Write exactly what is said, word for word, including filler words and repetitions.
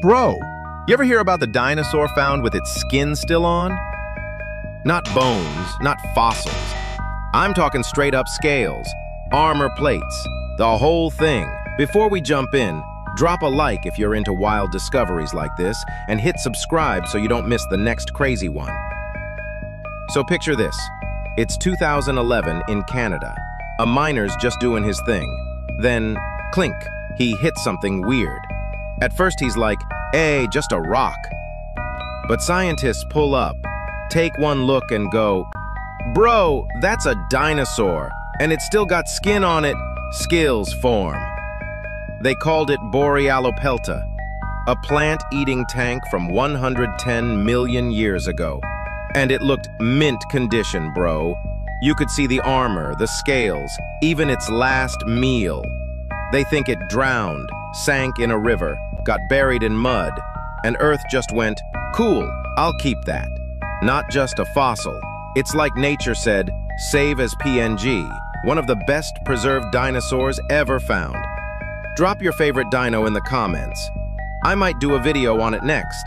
Bro, you ever hear about the dinosaur found with its skin still on? Not bones, not fossils. I'm talking straight up scales, armor plates, the whole thing. Before we jump in, drop a like if you're into wild discoveries like this, and hit subscribe so you don't miss the next crazy one. So picture this. It's two thousand eleven in Canada. A miner's just doing his thing. Then, clink, he hits something weird. At first he's like, hey, just a rock. But scientists pull up, take one look and go, bro, that's a dinosaur, and it's still got skin on it. Skills form. They called it Borealopelta, a plant-eating tank from one hundred ten million years ago. And it looked mint condition, bro. You could see the armor, the scales, even its last meal. They think it drowned, sank in a river, got buried in mud, and Earth just went, cool, I'll keep that. Not just a fossil. It's like nature said, save as P N G, one of the best preserved dinosaurs ever found. Drop your favorite dino in the comments. I might do a video on it next.